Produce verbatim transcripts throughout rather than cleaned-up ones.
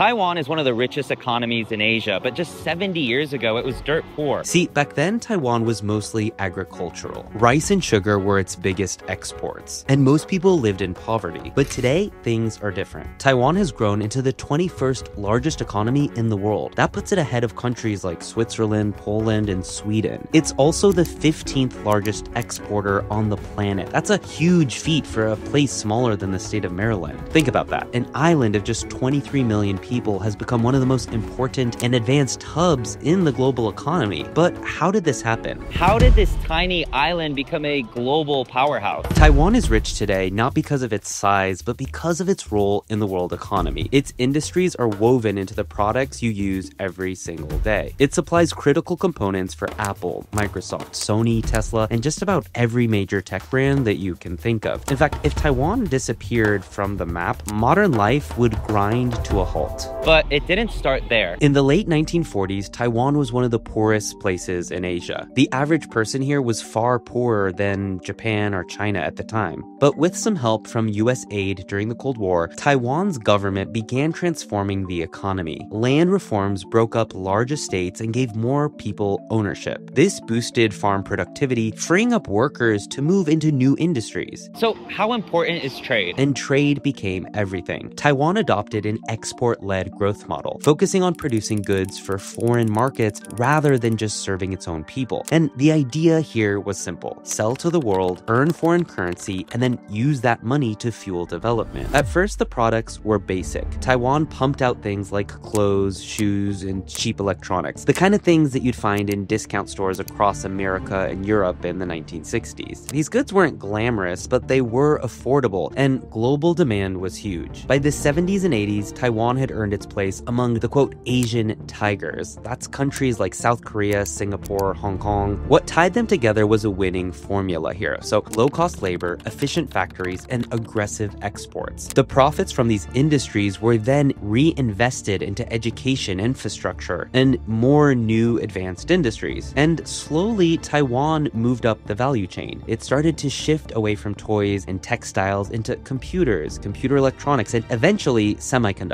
Taiwan is one of the richest economies in Asia, but just seventy years ago, it was dirt poor. See, back then, Taiwan was mostly agricultural. Rice and sugar were its biggest exports, and most people lived in poverty. But today, things are different. Taiwan has grown into the twenty-first largest economy in the world. That puts it ahead of countries like Switzerland, Poland, and Sweden. It's also the fifteenth largest exporter on the planet. That's a huge feat for a place smaller than the state of Maryland. Think about that. An island of just twenty-three million people People has become one of the most important and advanced hubs in the global economy. But how did this happen? How did this tiny island become a global powerhouse? Taiwan is rich today not because of its size, but because of its role in the world economy. Its industries are woven into the products you use every single day. It supplies critical components for Apple, Microsoft, Sony, Tesla, and just about every major tech brand that you can think of. In fact, if Taiwan disappeared from the map, modern life would grind to a halt. But it didn't start there. In the late nineteen forties, Taiwan was one of the poorest places in Asia. The average person here was far poorer than Japan or China at the time. But with some help from U S aid during the Cold War, Taiwan's government began transforming the economy. Land reforms broke up large estates and gave more people ownership. This boosted farm productivity, freeing up workers to move into new industries. So how important is trade? And trade became everything. Taiwan adopted an export-led growth model, focusing on producing goods for foreign markets rather than just serving its own people. And the idea here was simple: sell to the world, earn foreign currency, and then use that money to fuel development. At first, the products were basic. Taiwan pumped out things like clothes, shoes, and cheap electronics, the kind of things that you'd find in discount stores across America and Europe in the nineteen sixties. These goods weren't glamorous, but they were affordable, and global demand was huge. By the seventies and eighties, Taiwan had earned its place among the, quote, Asian tigers. That's countries like South Korea, Singapore, Hong Kong. What tied them together was a winning formula here. So low-cost labor, efficient factories, and aggressive exports. The profits from these industries were then reinvested into education, infrastructure, and more new advanced industries. And slowly, Taiwan moved up the value chain. It started to shift away from toys and textiles into computers, computer electronics, and eventually semiconductors.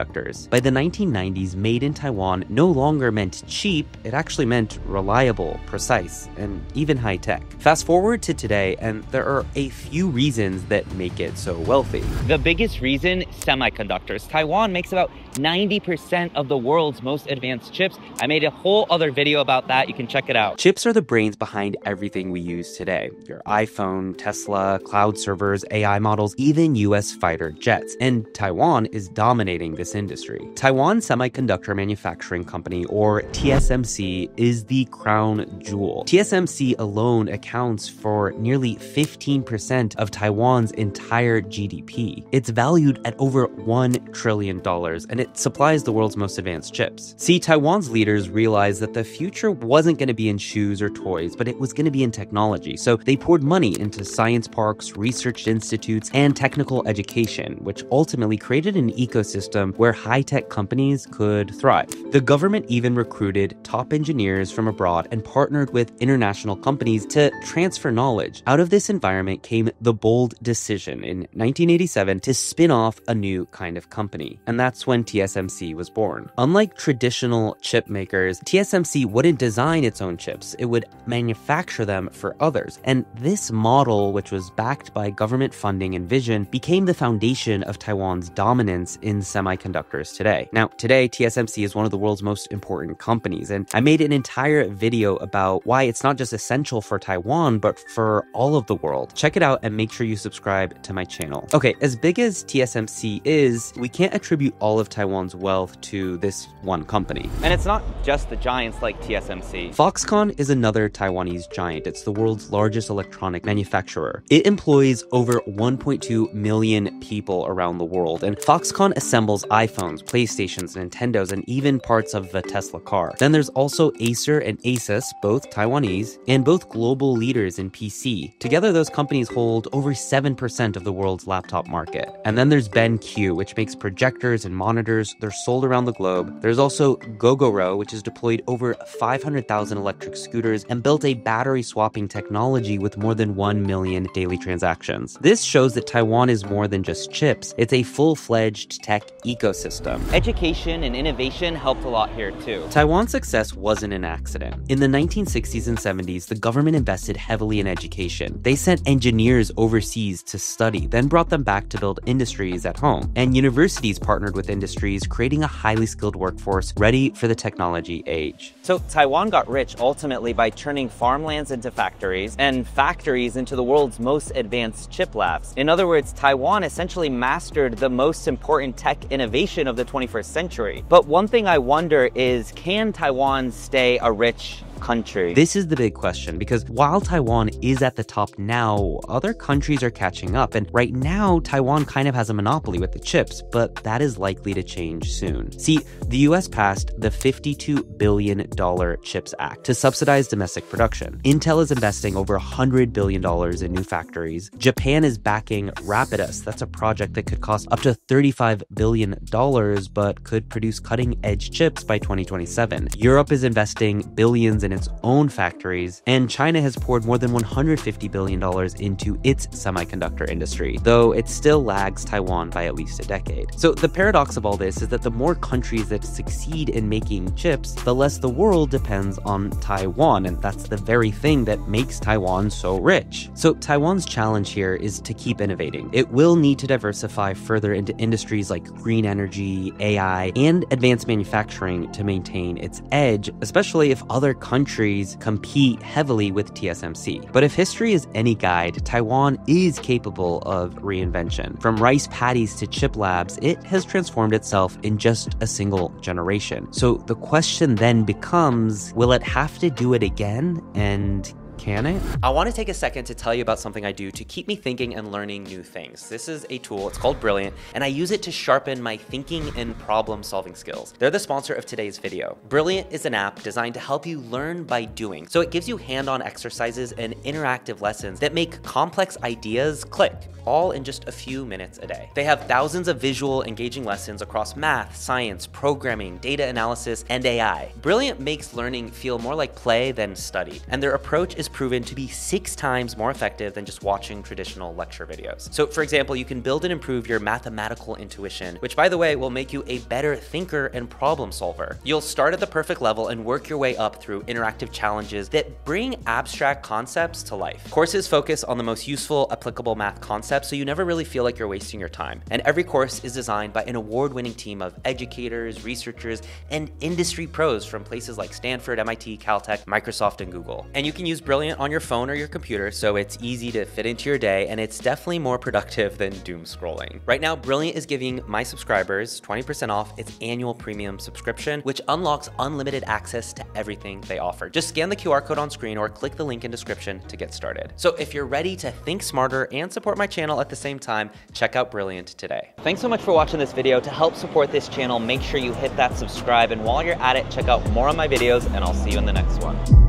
By the nineteen nineties, made in Taiwan no longer meant cheap, it actually meant reliable, precise, and even high-tech. Fast forward to today, and there are a few reasons that make it so wealthy. The biggest reason, semiconductors. Taiwan makes about ninety percent of the world's most advanced chips. I made a whole other video about that. You can check it out. Chips are the brains behind everything we use today. Your iPhone, Tesla, cloud servers, A I models, even U S fighter jets. And Taiwan is dominating this industry. Taiwan Semiconductor Manufacturing Company, or T S M C, is the crown jewel. T S M C alone accounts for nearly fifteen percent of Taiwan's entire G D P. It's valued at over one trillion dollars, and it supplies the world's most advanced chips. See, Taiwan's leaders realized that the future wasn't going to be in shoes or toys, but it was going to be in technology. So they poured money into science parks, research institutes, and technical education, which ultimately created an ecosystem where high high-tech companies could thrive. The government even recruited top engineers from abroad and partnered with international companies to transfer knowledge. Out of this environment came the bold decision in nineteen eighty-seven to spin off a new kind of company. And that's when T S M C was born. Unlike traditional chip makers, T S M C wouldn't design its own chips. It would manufacture them for others. And this model, which was backed by government funding and vision, became the foundation of Taiwan's dominance in semiconductors today. Now, today, T S M C is one of the world's most important companies, and I made an entire video about why it's not just essential for Taiwan, but for all of the world. Check it out and make sure you subscribe to my channel. Okay, as big as T S M C is, we can't attribute all of Taiwan's wealth to this one company. And it's not just the giants like T S M C. Foxconn is another Taiwanese giant. It's the world's largest electronic manufacturer. It employs over one point two million people around the world, and Foxconn assembles iPhones, PlayStations, Nintendos, and even parts of the Tesla car. Then there's also Acer and Asus, both Taiwanese, and both global leaders in P C. Together, those companies hold over seven percent of the world's laptop market. And then there's BenQ, which makes projectors and monitors semiconductors. They're sold around the globe. There's also Gogoro, which has deployed over five hundred thousand electric scooters and built a battery swapping technology with more than one million daily transactions. This shows that Taiwan is more than just chips. It's a full-fledged tech ecosystem. Education and innovation helped a lot here too. Taiwan's success wasn't an accident. In the nineteen sixties and seventies, the government invested heavily in education. They sent engineers overseas to study, then brought them back to build industries at home. And universities partnered with industries, creating a highly skilled workforce ready for the technology age. So Taiwan got rich ultimately by turning farmlands into factories and factories into the world's most advanced chip labs. In other words, Taiwan essentially mastered the most important tech innovation of the twenty-first century. But one thing I wonder is, can Taiwan stay a rich country? This is the big question, because while Taiwan is at the top now, other countries are catching up. And right now, Taiwan kind of has a monopoly with the chips, but that is likely to change soon. See, the U S passed the fifty-two billion dollars CHIPS Act to subsidize domestic production. Intel is investing over one hundred billion dollars in new factories. Japan is backing Rapidus. That's a project that could cost up to thirty-five billion dollars, but could produce cutting-edge chips by twenty twenty-seven. Europe is investing billions in its own factories, and China has poured more than one hundred fifty billion dollars into its semiconductor industry, though it still lags Taiwan by at least a decade. So the paradox of all this is that the more countries that succeed in making chips, the less the world depends on Taiwan, and that's the very thing that makes Taiwan so rich. So Taiwan's challenge here is to keep innovating. It will need to diversify further into industries like green energy, A I, and advanced manufacturing to maintain its edge, especially if other countries countries compete heavily with T S M C. But if history is any guide, Taiwan is capable of reinvention. From rice paddies to chip labs, it has transformed itself in just a single generation. So the question then becomes, will it have to do it again? And can it? I want to take a second to tell you about something I do to keep me thinking and learning new things. This is a tool, it's called Brilliant, and I use it to sharpen my thinking and problem solving skills. They're the sponsor of today's video. Brilliant is an app designed to help you learn by doing. So it gives you hand-on exercises and interactive lessons that make complex ideas click, all in just a few minutes a day. They have thousands of visual, engaging lessons across math, science, programming, data analysis, and A I. Brilliant makes learning feel more like play than study, and their approach is proven to be six times more effective than just watching traditional lecture videos. So for example, you can build and improve your mathematical intuition, which by the way, will make you a better thinker and problem solver. You'll start at the perfect level and work your way up through interactive challenges that bring abstract concepts to life. Courses focus on the most useful, applicable math concepts, so you never really feel like you're wasting your time. And every course is designed by an award-winning team of educators, researchers, and industry pros from places like Stanford, M I T, Caltech, Microsoft, and Google. And you can use Brilliant on your phone or your computer, so it's easy to fit into your day, and it's definitely more productive than doom scrolling. Right now, Brilliant is giving my subscribers twenty percent off its annual premium subscription, which unlocks unlimited access to everything they offer. Just scan the Q R code on screen or click the link in description to get started. So if you're ready to think smarter and support my channel at the same time, check out Brilliant today. Thanks so much for watching this video. To help support this channel, make sure you hit that subscribe, and while you're at it, check out more of my videos, and I'll see you in the next one.